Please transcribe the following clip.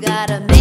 gotta make